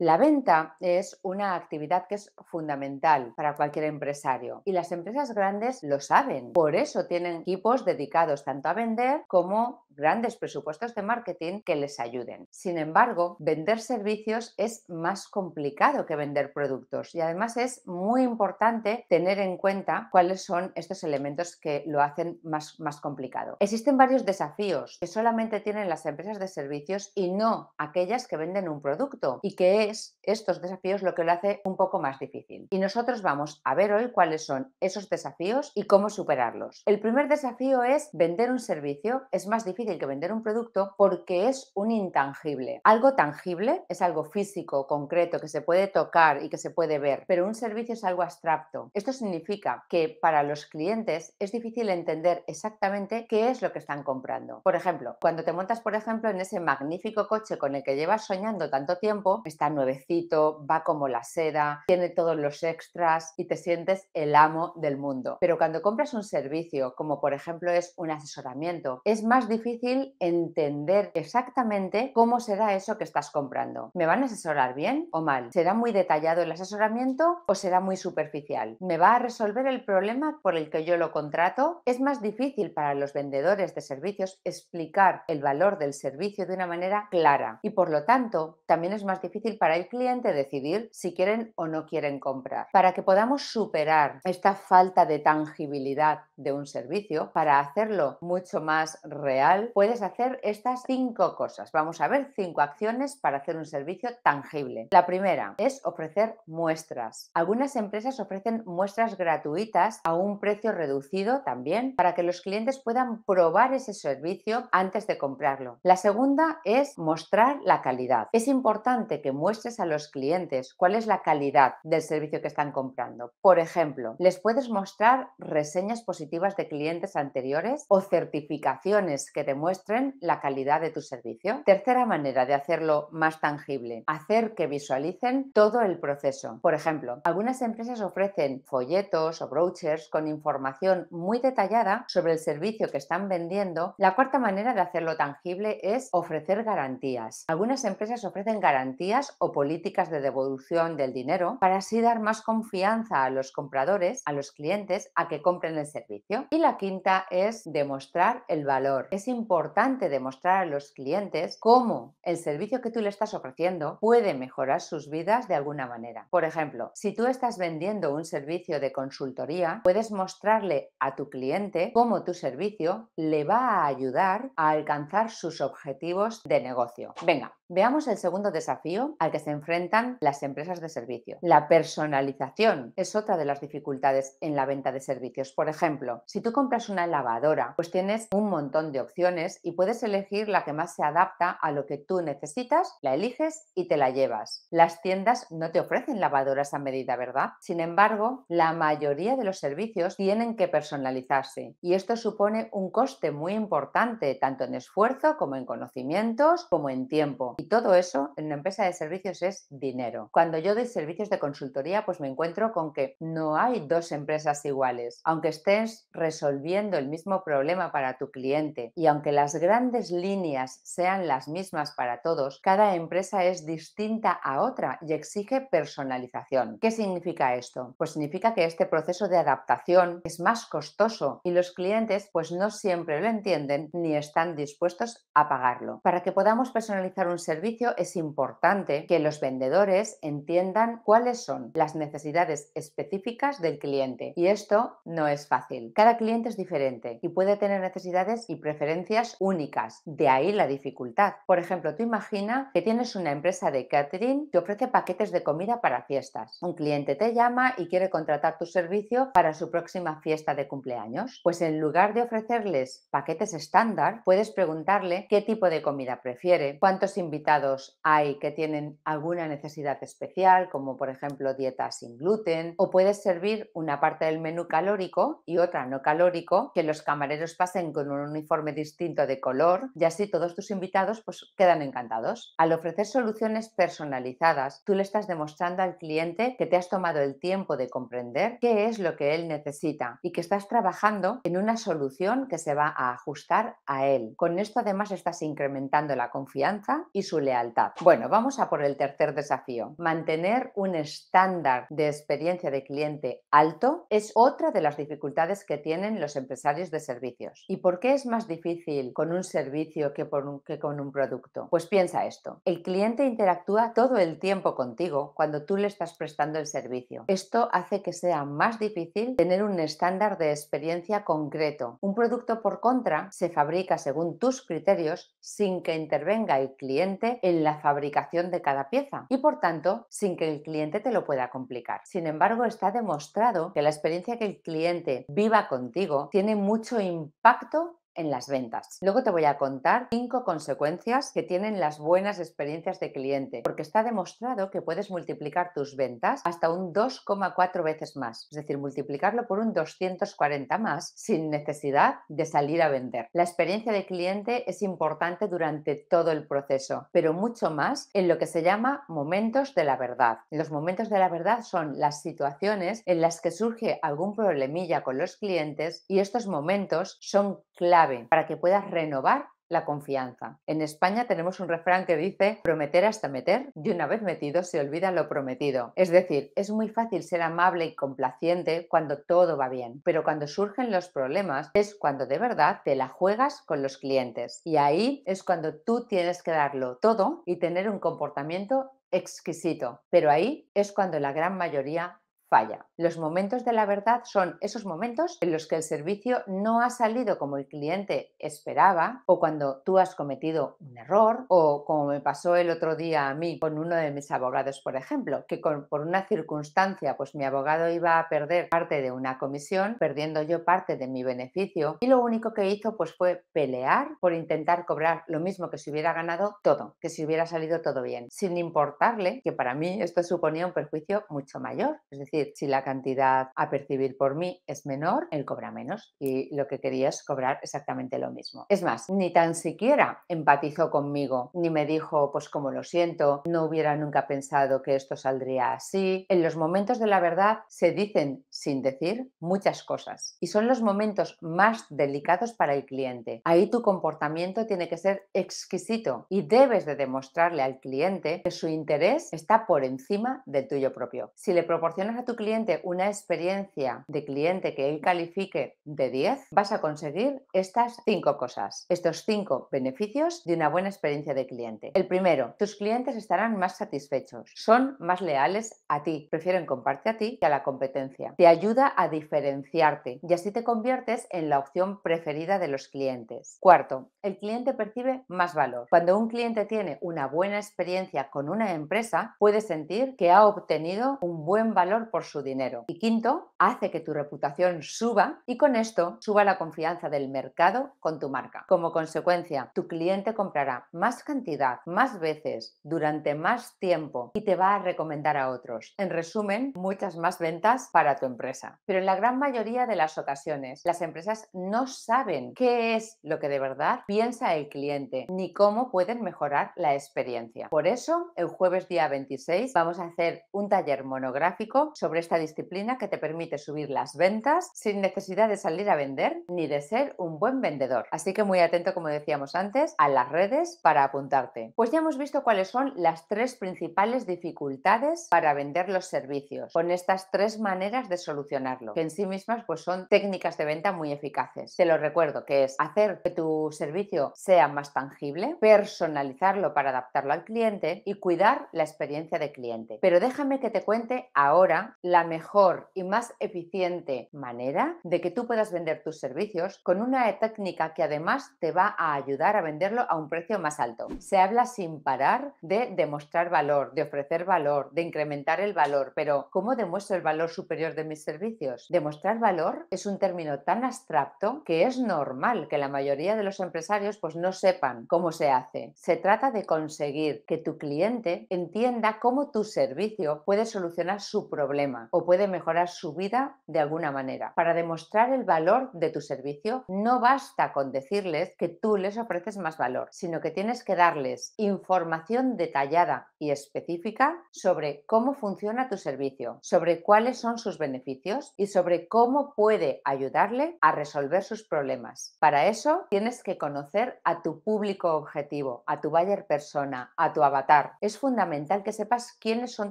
La venta es una actividad que es fundamental para cualquier empresario y las empresas grandes lo saben. Por eso tienen equipos dedicados tanto a vender como grandes presupuestos de marketing que les ayuden. Sin embargo, vender servicios es más complicado que vender productos y además es muy importante tener en cuenta cuáles son estos elementos que lo hacen más complicado. Existen varios desafíos que solamente tienen las empresas de servicios y no aquellas que venden un producto, y que es estos desafíos lo que lo hace un poco más difícil. Y nosotros vamos a ver hoy cuáles son esos desafíos y cómo superarlos. El primer desafío es vender un servicio. Es más difícil que vender un producto porque es un intangible. Algo tangible es algo físico, concreto, que se puede tocar y que se puede ver, pero un servicio es algo abstracto. Esto significa que para los clientes es difícil entender exactamente qué es lo que están comprando. Por ejemplo, cuando te montas, por ejemplo, en ese magnífico coche con el que llevas soñando tanto tiempo, está nuevecito, va como la seda, tiene todos los extras y te sientes el amo del mundo. Pero cuando compras un servicio, como por ejemplo es un asesoramiento, es más difícil entender exactamente cómo será eso que estás comprando. ¿Me van a asesorar bien o mal? ¿Será muy detallado el asesoramiento o será muy superficial? ¿Me va a resolver el problema por el que yo lo contrato? Es más difícil para los vendedores de servicios explicar el valor del servicio de una manera clara y por lo tanto también es más difícil para el cliente decidir si quieren o no quieren comprar. Para que podamos superar esta falta de tangibilidad de un servicio, para hacerlo mucho más real, puedes hacer estas 5 cosas. Vamos a ver 5 acciones para hacer un servicio tangible. La primera es ofrecer muestras. Algunas empresas ofrecen muestras gratuitas a un precio reducido también para que los clientes puedan probar ese servicio antes de comprarlo. La segunda es mostrar la calidad. Es importante que muestres a los clientes cuál es la calidad del servicio que están comprando. Por ejemplo, les puedes mostrar reseñas positivas de clientes anteriores o certificaciones que demuestren la calidad de tu servicio. Tercera manera de hacerlo más tangible, hacer que visualicen todo el proceso. Por ejemplo, algunas empresas ofrecen folletos o brochures con información muy detallada sobre el servicio que están vendiendo. La cuarta manera de hacerlo tangible es ofrecer garantías. Algunas empresas ofrecen garantías o políticas de devolución del dinero para así dar más confianza a los compradores, a los clientes, a que compren el servicio. Y la quinta es demostrar el valor. Es importante demostrar a los clientes cómo el servicio que tú le estás ofreciendo puede mejorar sus vidas de alguna manera. Por ejemplo, si tú estás vendiendo un servicio de consultoría, puedes mostrarle a tu cliente cómo tu servicio le va a ayudar a alcanzar sus objetivos de negocio. Venga, veamos el segundo desafío al que se enfrentan las empresas de servicio. La personalización es otra de las dificultades en la venta de servicios. Por ejemplo, si tú compras una lavadora, pues tienes un montón de opciones y puedes elegir la que más se adapta a lo que tú necesitas, la eliges y te la llevas. Las tiendas no te ofrecen lavadoras a medida, ¿verdad? Sin embargo, la mayoría de los servicios tienen que personalizarse y esto supone un coste muy importante, tanto en esfuerzo como en conocimientos, como en tiempo. Y todo eso en una empresa de servicios es dinero. Cuando yo doy servicios de consultoría, pues me encuentro con que no hay dos empresas iguales. Aunque estés resolviendo el mismo problema para tu cliente y aunque las grandes líneas sean las mismas para todos, cada empresa es distinta a otra y exige personalización. ¿Qué significa esto? Pues significa que este proceso de adaptación es más costoso y los clientes pues no siempre lo entienden ni están dispuestos a pagarlo. Para que podamos personalizar un servicio es importante que los vendedores entiendan cuáles son las necesidades específicas del cliente, y esto no es fácil. Cada cliente es diferente y puede tener necesidades y preferencias únicas, de ahí la dificultad. Por ejemplo, tú imagina que tienes una empresa de catering que ofrece paquetes de comida para fiestas. Un cliente te llama y quiere contratar tu servicio para su próxima fiesta de cumpleaños. Pues en lugar de ofrecerles paquetes estándar, puedes preguntarle qué tipo de comida prefiere, cuántos invitados hay que tienen alguna necesidad especial, como por ejemplo dieta sin gluten, o puedes servir una parte del menú calórico y otra no calórico, que los camareros pasen con un uniforme distinto de color y así todos tus invitados pues quedan encantados. Al ofrecer soluciones personalizadas, tú le estás demostrando al cliente que te has tomado el tiempo de comprender qué es lo que él necesita y que estás trabajando en una solución que se va a ajustar a él. Con esto además estás incrementando la confianza y su lealtad. Bueno, vamos a por el tercer desafío. Mantener un estándar de experiencia de cliente alto es otra de las dificultades que tienen los empresarios de servicios. ¿Y por qué es más difícil con un servicio que con un producto? Pues piensa esto. El cliente interactúa todo el tiempo contigo cuando tú le estás prestando el servicio. Esto hace que sea más difícil tener un estándar de experiencia concreto. Un producto, por contra, se fabrica según tus criterios sin que intervenga el cliente en la fabricación de cada pieza y, por tanto, sin que el cliente te lo pueda complicar. Sin embargo, está demostrado que la experiencia que el cliente viva contigo tiene mucho impacto en las ventas. Luego te voy a contar 5 consecuencias que tienen las buenas experiencias de cliente, porque está demostrado que puedes multiplicar tus ventas hasta un 2,4 veces más, es decir, multiplicarlo por un 240 más sin necesidad de salir a vender. La experiencia de cliente es importante durante todo el proceso, pero mucho más en lo que se llama momentos de la verdad. Los momentos de la verdad son las situaciones en las que surge algún problemilla con los clientes y estos momentos son clave para que puedas renovar la confianza. En España tenemos un refrán que dice prometer hasta meter y una vez metido se olvida lo prometido. Es decir, es muy fácil ser amable y complaciente cuando todo va bien, pero cuando surgen los problemas es cuando de verdad te la juegas con los clientes. Y ahí es cuando tú tienes que darlo todo y tener un comportamiento exquisito. Pero ahí es cuando la gran mayoría falla. Los momentos de la verdad son esos momentos en los que el servicio no ha salido como el cliente esperaba o cuando tú has cometido un error o como me pasó el otro día a mí con uno de mis abogados, por ejemplo, que por una circunstancia pues mi abogado iba a perder parte de una comisión, perdiendo yo parte de mi beneficio y lo único que hizo pues fue pelear por intentar cobrar lo mismo que si hubiera ganado todo, que si hubiera salido todo bien, sin importarle que para mí esto suponía un perjuicio mucho mayor, es decir, si la cantidad a percibir por mí es menor, él cobra menos y lo que quería es cobrar exactamente lo mismo. Es más, ni tan siquiera empatizó conmigo, ni me dijo, pues como lo siento, no hubiera nunca pensado que esto saldría así. En los momentos de la verdad se dicen, sin decir, muchas cosas y son los momentos más delicados para el cliente. Ahí tu comportamiento tiene que ser exquisito y debes de demostrarle al cliente que su interés está por encima del tuyo propio. Si le proporcionas a tu cliente una experiencia de cliente que él califique de 10, vas a conseguir estas 5 cosas, estos 5 beneficios de una buena experiencia de cliente. El primero, tus clientes estarán más satisfechos, son más leales a ti, prefieren comprarte a ti que a la competencia. Te ayuda a diferenciarte y así te conviertes en la opción preferida de los clientes. Cuarto, el cliente percibe más valor. Cuando un cliente tiene una buena experiencia con una empresa, puede sentir que ha obtenido un buen valor por su dinero. Y quinto, hace que tu reputación suba y con esto suba la confianza del mercado con tu marca. Como consecuencia, tu cliente comprará más cantidad, más veces, durante más tiempo y te va a recomendar a otros. En resumen, muchas más ventas para tu empresa. Pero en la gran mayoría de las ocasiones, las empresas no saben qué es lo que de verdad piensa el cliente ni cómo pueden mejorar la experiencia. Por eso, el jueves día 26 vamos a hacer un taller monográfico sobre esta disciplina que te permite subir las ventas sin necesidad de salir a vender ni de ser un buen vendedor. Así que muy atento, como decíamos antes, a las redes para apuntarte. Pues ya hemos visto cuáles son las 3 principales dificultades para vender los servicios, con estas 3 maneras de solucionarlo, que en sí mismas pues son técnicas de venta muy eficaces. Te lo recuerdo, que es hacer que tu servicio sea más tangible, personalizarlo para adaptarlo al cliente y cuidar la experiencia de cliente. Pero déjame que te cuente ahora la mejor y más eficiente manera de que tú puedas vender tus servicios con una técnica que además te va a ayudar a venderlo a un precio más alto. Se habla sin parar de demostrar valor, de ofrecer valor, de incrementar el valor, pero ¿cómo demuestro el valor superior de mis servicios? Demostrar valor es un término tan abstracto que es normal que la mayoría de los empresarios pues no sepan cómo se hace. Se trata de conseguir que tu cliente entienda cómo tu servicio puede solucionar su problema problema o puede mejorar su vida de alguna manera. Para demostrar el valor de tu servicio, no basta con decirles que tú les ofreces más valor, sino que tienes que darles información detallada y específica sobre cómo funciona tu servicio, sobre cuáles son sus beneficios y sobre cómo puede ayudarle a resolver sus problemas. Para eso tienes que conocer a tu público objetivo, a tu buyer persona, a tu avatar. Es fundamental que sepas quiénes son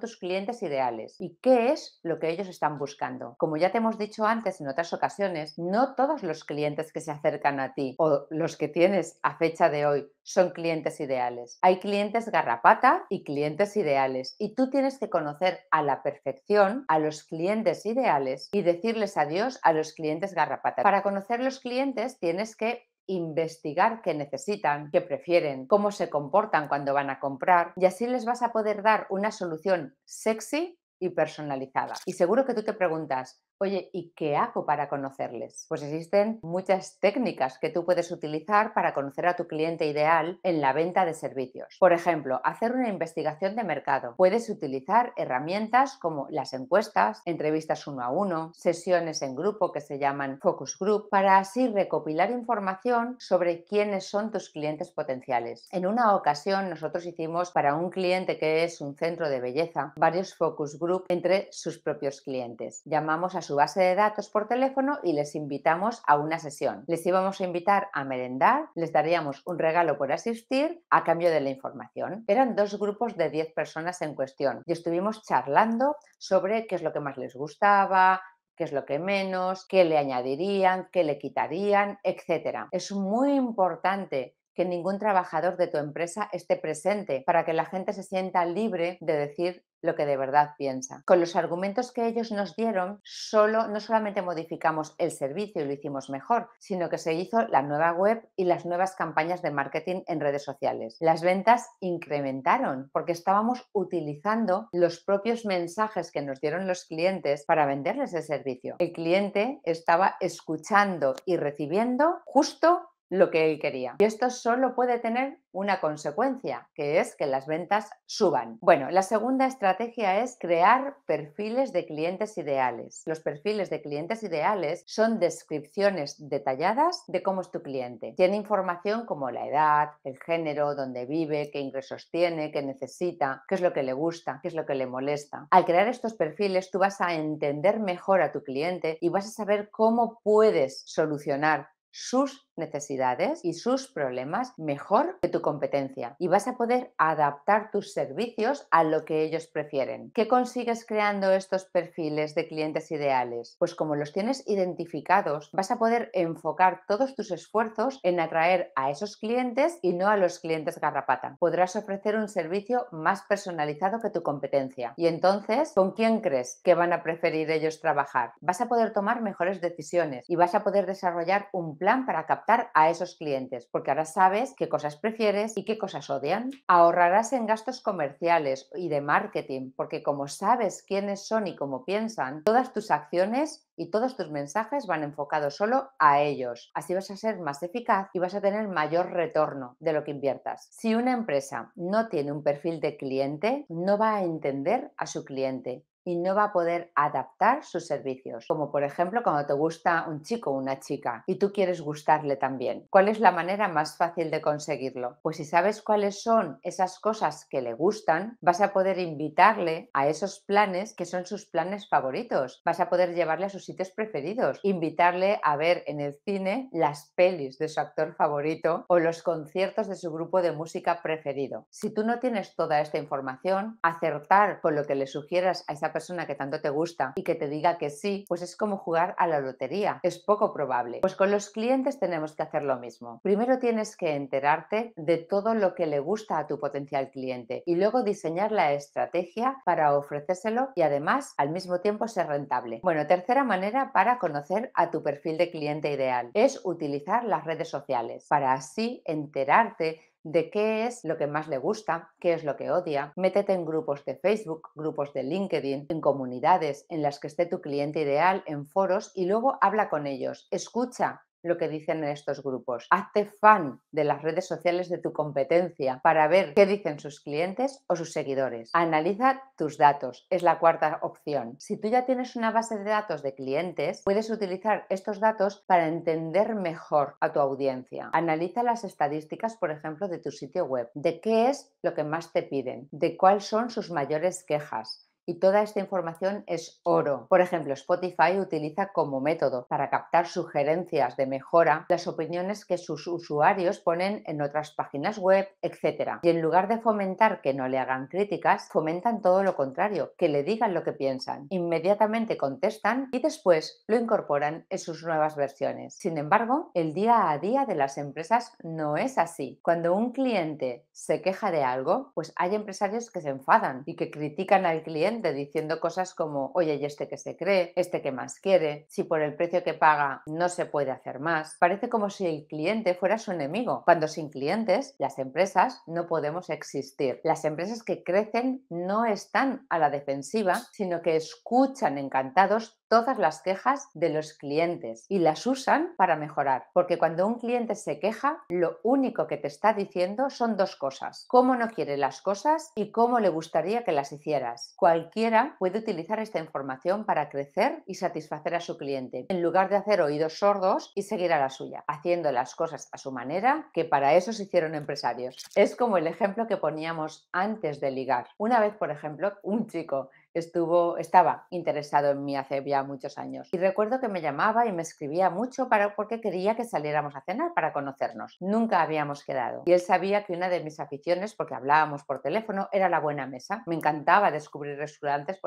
tus clientes ideales y qué es lo que ellos están buscando. Como ya te hemos dicho antes en otras ocasiones, no todos los clientes que se acercan a ti o los que tienes a fecha de hoy son clientes ideales. Hay clientes garrapata y clientes ideales, y tú tienes que conocer a la perfección a los clientes ideales y decirles adiós a los clientes garrapata. Para conocer los clientes tienes que investigar qué necesitan, qué prefieren, cómo se comportan cuando van a comprar, y así les vas a poder dar una solución sexy y personalizada. Y seguro que tú te preguntas, oye, ¿y qué hago para conocerles? Pues existen muchas técnicas que tú puedes utilizar para conocer a tu cliente ideal en la venta de servicios. Por ejemplo, hacer una investigación de mercado. Puedes utilizar herramientas como las encuestas, entrevistas uno a uno, sesiones en grupo que se llaman focus group, para así recopilar información sobre quiénes son tus clientes potenciales. En una ocasión nosotros hicimos para un cliente que es un centro de belleza varios focus group entre sus propios clientes. Llamamos a su base de datos por teléfono y les invitamos a una sesión. Les íbamos a invitar a merendar, les daríamos un regalo por asistir a cambio de la información. Eran dos grupos de 10 personas en cuestión y estuvimos charlando sobre qué es lo que más les gustaba, qué es lo que menos, qué le añadirían, qué le quitarían, etc. Es muy importante que ningún trabajador de tu empresa esté presente para que la gente se sienta libre de decir lo que de verdad piensa. Con los argumentos que ellos nos dieron, no solamente modificamos el servicio y lo hicimos mejor, sino que se hizo la nueva web y las nuevas campañas de marketing en redes sociales. Las ventas incrementaron porque estábamos utilizando los propios mensajes que nos dieron los clientes para venderles el servicio. El cliente estaba escuchando y recibiendo justo lo que él quería. Y esto solo puede tener una consecuencia, que es que las ventas suban. Bueno, la segunda estrategia es crear perfiles de clientes ideales. Los perfiles de clientes ideales son descripciones detalladas de cómo es tu cliente. Tiene información como la edad, el género, dónde vive, qué ingresos tiene, qué necesita, qué es lo que le gusta, qué es lo que le molesta. Al crear estos perfiles tú vas a entender mejor a tu cliente y vas a saber cómo puedes solucionar sus necesidades y sus problemas mejor que tu competencia, y vas a poder adaptar tus servicios a lo que ellos prefieren. ¿Qué consigues creando estos perfiles de clientes ideales? Pues como los tienes identificados, vas a poder enfocar todos tus esfuerzos en atraer a esos clientes y no a los clientes garrapata. Podrás ofrecer un servicio más personalizado que tu competencia. Y entonces, ¿con quién crees que van a preferir ellos trabajar? Vas a poder tomar mejores decisiones y vas a poder desarrollar un plan para captar a esos clientes, porque ahora sabes qué cosas prefieres y qué cosas odian. Ahorrarás en gastos comerciales y de marketing, porque como sabes quiénes son y cómo piensan, todas tus acciones y todos tus mensajes van enfocados solo a ellos. Así vas a ser más eficaz y vas a tener mayor retorno de lo que inviertas. Si una empresa no tiene un perfil de cliente, no va a entender a su cliente y no va a poder adaptar sus servicios. Como por ejemplo cuando te gusta un chico o una chica y tú quieres gustarle también. ¿Cuál es la manera más fácil de conseguirlo? Pues si sabes cuáles son esas cosas que le gustan, vas a poder invitarle a esos planes que son sus planes favoritos. Vas a poder llevarle a sus sitios preferidos, invitarle a ver en el cine las pelis de su actor favorito o los conciertos de su grupo de música preferido. Si tú no tienes toda esta información, acertar con lo que le sugieras a esa persona que tanto te gusta y que te diga que sí, pues es como jugar a la lotería, es poco probable. Pues con los clientes tenemos que hacer lo mismo. Primero tienes que enterarte de todo lo que le gusta a tu potencial cliente y luego diseñar la estrategia para ofrecérselo y además al mismo tiempo ser rentable. Bueno, tercera manera para conocer a tu perfil de cliente ideal es utilizar las redes sociales para así enterarte de qué es lo que más le gusta, qué es lo que odia. Métete en grupos de Facebook, grupos de LinkedIn, en comunidades en las que esté tu cliente ideal, en foros, y luego habla con ellos. Escucha lo que dicen en estos grupos. Hazte fan de las redes sociales de tu competencia para ver qué dicen sus clientes o sus seguidores. Analiza tus datos, es la cuarta opción. Si tú ya tienes una base de datos de clientes, puedes utilizar estos datos para entender mejor a tu audiencia. Analiza las estadísticas, por ejemplo, de tu sitio web, de qué es lo que más te piden, de cuáles son sus mayores quejas. Y toda esta información es oro. Por ejemplo, Spotify utiliza como método para captar sugerencias de mejora las opiniones que sus usuarios ponen en otras páginas web, etc. Y en lugar de fomentar que no le hagan críticas, fomentan todo lo contrario, que le digan lo que piensan. Inmediatamente contestan y después lo incorporan en sus nuevas versiones. Sin embargo, el día a día de las empresas no es así. Cuando un cliente se queja de algo, pues hay empresarios que se enfadan y que critican al cliente diciendo cosas como, oye, ¿y este que se cree? ¿Este que más quiere? Si por el precio que paga no se puede hacer más. Parece como si el cliente fuera su enemigo, cuando sin clientes las empresas no podemos existir. Las empresas que crecen no están a la defensiva, sino que escuchan encantados todas las quejas de los clientes y las usan para mejorar. Porque cuando un cliente se queja, lo único que te está diciendo son dos cosas: cómo no quiere las cosas y cómo le gustaría que las hicieras. Cualquiera puede utilizar esta información para crecer y satisfacer a su cliente, en lugar de hacer oídos sordos y seguir a la suya, haciendo las cosas a su manera, que para eso se hicieron empresarios. Es como el ejemplo que poníamos antes de ligar. Una vez, por ejemplo, un chico estaba interesado en mí hace ya muchos años y recuerdo que me llamaba y me escribía mucho porque quería que saliéramos a cenar para conocernos. Nunca habíamos quedado y él sabía que una de mis aficiones, porque hablábamos por teléfono, era la buena mesa. Me encantaba descubrir restaurantes,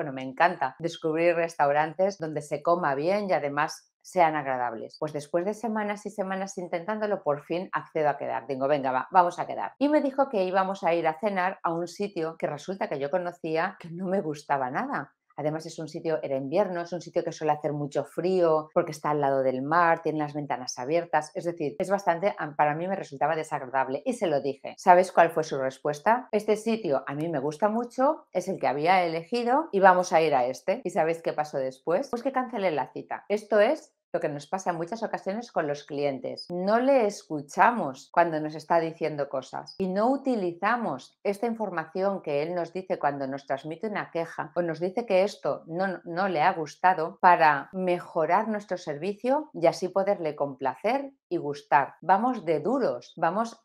donde se coma bien y además sean agradables. Pues después de semanas y semanas intentándolo, por fin accedo a quedar. Digo, venga, va, vamos a quedar. Y me dijo que íbamos a ir a cenar a un sitio que resulta que yo conocía, que no me gustaba nada. Además era invierno, es un sitio que suele hacer mucho frío porque está al lado del mar, tiene las ventanas abiertas, es decir, para mí me resultaba desagradable y se lo dije. ¿Sabes cuál fue su respuesta? Este sitio a mí me gusta mucho, es el que había elegido y vamos a ir a este. ¿Y sabéis qué pasó después? Pues que cancelé la cita. Esto es lo que nos pasa en muchas ocasiones con los clientes. No le escuchamos cuando nos está diciendo cosas y no utilizamos esta información que él nos dice cuando nos transmite una queja o nos dice que esto no le ha gustado para mejorar nuestro servicio y así poderle complacer y gustar. Vamos de duros,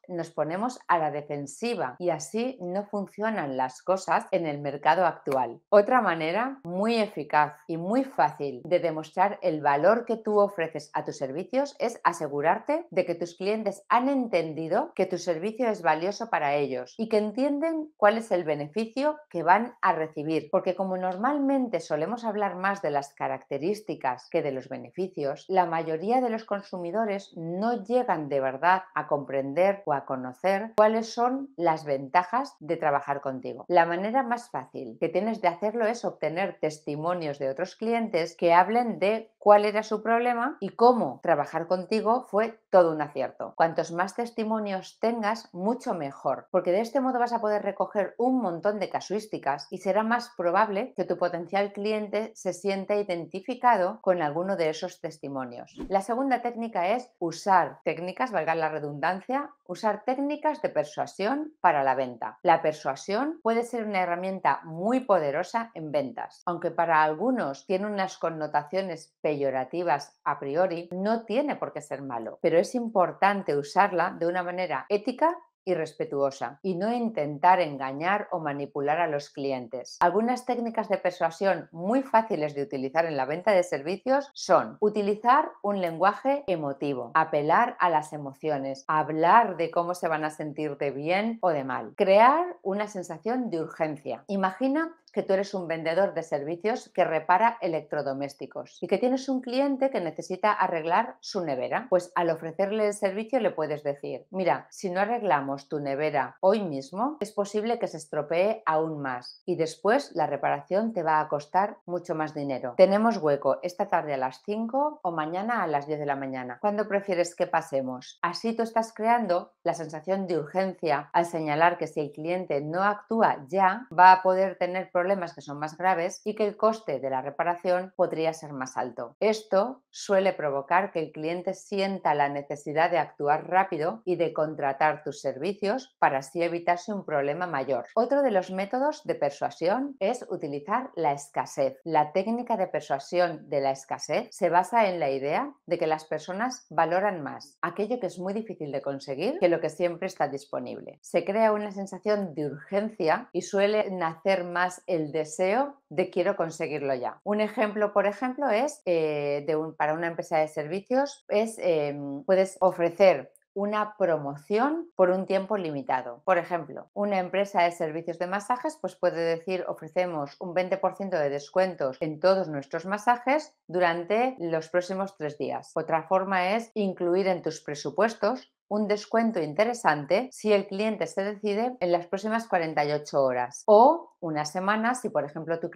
nos ponemos a la defensiva y así no funcionan las cosas en el mercado actual. Otra manera muy eficaz y muy fácil de demostrar el valor que tú ofreces a tus servicios es asegurarte de que tus clientes han entendido que tu servicio es valioso para ellos y que entienden cuál es el beneficio que van a recibir. Porque como normalmente solemos hablar más de las características que de los beneficios, la mayoría de los consumidores no llegan de verdad a comprender o a conocer cuáles son las ventajas de trabajar contigo. La manera más fácil que tienes de hacerlo es obtener testimonios de otros clientes que hablen de cuál era su problema y cómo trabajar contigo fue todo un acierto. Cuantos más testimonios tengas, mucho mejor, porque de este modo vas a poder recoger un montón de casuísticas y será más probable que tu potencial cliente se sienta identificado con alguno de esos testimonios. La segunda técnica es usar técnicas, valga la redundancia, usar técnicas de persuasión para la venta. La persuasión puede ser una herramienta muy poderosa en ventas, aunque para algunos tiene unas connotaciones peyorativas a priori, no tiene por qué ser malo, pero es importante usarla de una manera ética y respetuosa y no intentar engañar o manipular a los clientes. Algunas técnicas de persuasión muy fáciles de utilizar en la venta de servicios son utilizar un lenguaje emotivo, apelar a las emociones, hablar de cómo se van a sentir de bien o de mal, crear una sensación de urgencia. Imagina que tú eres un vendedor de servicios que repara electrodomésticos y que tienes un cliente que necesita arreglar su nevera. Pues al ofrecerle el servicio le puedes decir, mira, si no arreglamos tu nevera hoy mismo, es posible que se estropee aún más y después la reparación te va a costar mucho más dinero. Tenemos hueco esta tarde a las 5 o mañana a las 10 de la mañana. ¿Cuándo prefieres que pasemos? Así tú estás creando la sensación de urgencia al señalar que si el cliente no actúa ya, va a poder tener problemas problemas que son más graves y que el coste de la reparación podría ser más alto. Esto suele provocar que el cliente sienta la necesidad de actuar rápido y de contratar tus servicios para así evitarse un problema mayor. Otro de los métodos de persuasión es utilizar la escasez. La técnica de persuasión de la escasez se basa en la idea de que las personas valoran más aquello que es muy difícil de conseguir que lo que siempre está disponible. Se crea una sensación de urgencia y suele nacer más el deseo de quiero conseguirlo ya. Un ejemplo, por ejemplo, es para una empresa de servicios, puedes ofrecer una promoción por un tiempo limitado. Por ejemplo, una empresa de servicios de masajes pues puede decir: ofrecemos un 20% de descuentos en todos nuestros masajes durante los próximos 3 días. Otra forma es incluir en tus presupuestos un descuento interesante si el cliente se decide en las próximas 48 horas o una semana si, por ejemplo, tu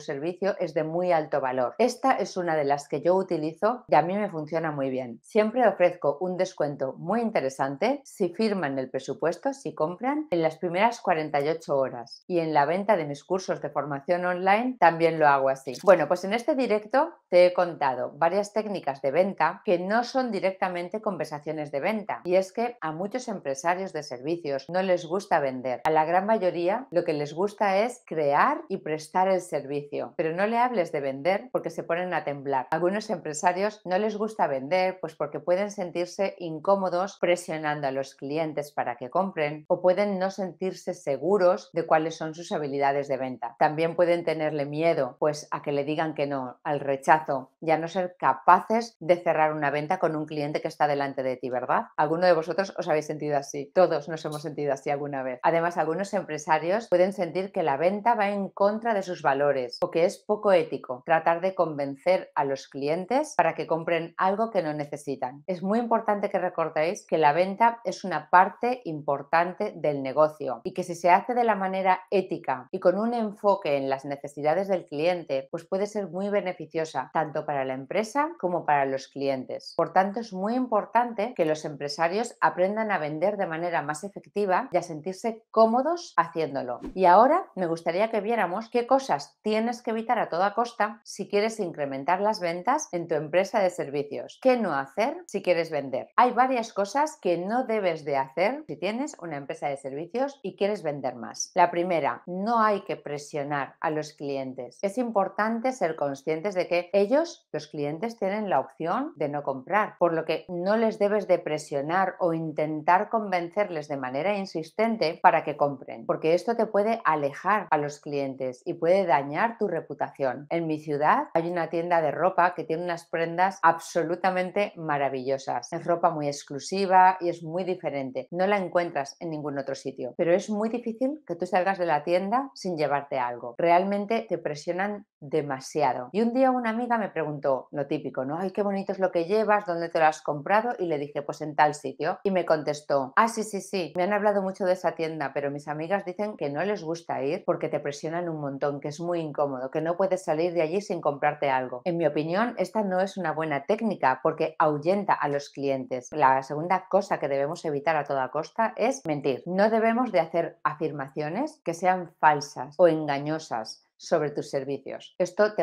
servicio es de muy alto valor. Esta es una de las que yo utilizo y a mí me funciona muy bien. Siempre ofrezco un descuento muy interesante si firman el presupuesto, si compran en las primeras 48 horas. Y en la venta de mis cursos de formación online también lo hago así. Bueno, pues en este directo te he contado varias técnicas de venta que no son directamente conversaciones de venta. Y es que a muchos empresarios de servicios no les gusta vender. A la gran mayoría lo que les gusta es crear y prestar el servicio. Pero no le hables de vender porque se ponen a temblar. A algunos empresarios no les gusta vender pues porque pueden sentirse incómodos presionando a los clientes para que compren o pueden no sentirse seguros de cuáles son sus habilidades de venta. También pueden tenerle miedo pues a que le digan que no, al rechazo y a no ser capaces de cerrar una venta con un cliente que está delante de ti, ¿verdad? ¿Alguno de vosotros os habéis sentido así? Todos nos hemos sentido así alguna vez. Además, algunos empresarios pueden sentir que la venta va en contra de sus valores o que es poco ético tratar de convencer a los clientes para que compren algo que no necesitan. Es muy importante que recordéis que la venta es una parte importante del negocio y que si se hace de la manera ética y con un enfoque en las necesidades del cliente, pues puede ser muy beneficiosa tanto para la empresa como para los clientes. Por tanto, es muy importante que los empresarios aprendan a vender de manera más efectiva y a sentirse cómodos haciéndolo. Y ahora me gustaría que viéramos qué cosas tienes que evitar a toda costa si quieres incrementar las ventas en tu empresa de servicios. ¿Qué no hacer si quieres vender? Hay varias cosas que no debes de hacer si tienes una empresa de servicios y quieres vender más. La primera, no hay que presionar a los clientes. Es importante ser conscientes de que ellos, los clientes, tienen la opción de no comprar, por lo que no les debes de presionar o intentar convencerles de manera insistente para que compren, porque esto te puede alejar a los clientes y puede dañar tu reputación. En mi ciudad hay una tienda de ropa que tiene unas prendas absolutamente maravillosas. Es ropa muy exclusiva y es muy diferente. No la encuentras en ningún otro sitio, pero es muy difícil que tú salgas de la tienda sin llevarte algo. Realmente te presionan demasiado. Y un día una amiga me preguntó, lo típico, ¿no? Ay, qué bonito es lo que llevas, ¿dónde te lo has comprado? Y le dije, pues en tal sitio. Y me contestó, ah, sí, me han hablado mucho de esa tienda, pero mis amigas dicen que no les gusta ir porque te presionan un montón, que es muy incómodo, que no puedes salir de allí sin comprarte algo. En mi opinión, esta no es una buena técnica porque ahuyenta a los clientes. La segunda cosa que debemos evitar a toda costa es mentir. No debemos de hacer afirmaciones que sean falsas o engañosas sobre tus servicios. Esto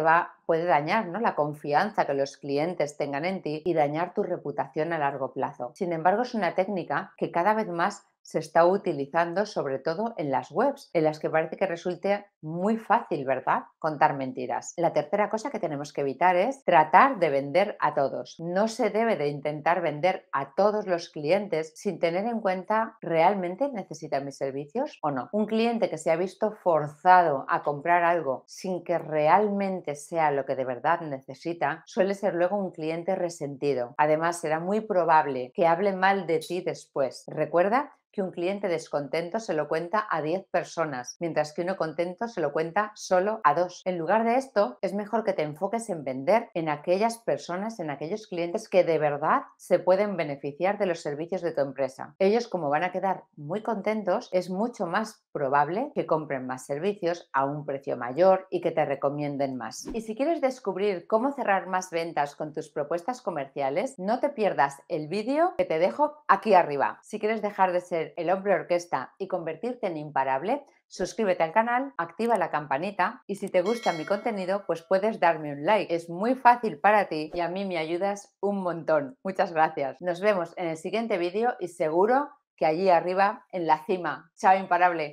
puede dañar, ¿no?, la confianza que los clientes tengan en ti y dañar tu reputación a largo plazo. Sin embargo, es una técnica que cada vez más se está utilizando, sobre todo en las webs, en las que parece que resulte muy fácil, ¿verdad?, contar mentiras. La tercera cosa que tenemos que evitar es tratar de vender a todos. No se debe de intentar vender a todos los clientes sin tener en cuenta ¿realmente necesitan mis servicios o no? Un cliente que se ha visto forzado a comprar algo sin que realmente sea lo que de verdad necesita suele ser luego un cliente resentido. Además, será muy probable que hable mal de ti después. Recuerda que un cliente descontento se lo cuenta a 10 personas, mientras que uno contento se lo cuenta solo a 2. En lugar de esto, es mejor que te enfoques en vender en aquellas personas, en aquellos clientes que de verdad se pueden beneficiar de los servicios de tu empresa. Ellos, como van a quedar muy contentos, es mucho más probable que compren más servicios a un precio mayor y que te recomienden más. Y si quieres descubrir cómo cerrar más ventas con tus propuestas comerciales, no te pierdas el vídeo que te dejo aquí arriba. Si quieres dejar de ser ser el hombre orquesta y convertirte en imparable, suscríbete al canal, activa la campanita y si te gusta mi contenido, pues puedes darme un like. Es muy fácil para ti y a mí me ayudas un montón. Muchas gracias. Nos vemos en el siguiente vídeo y seguro que allí arriba en la cima. ¡Chao, imparable!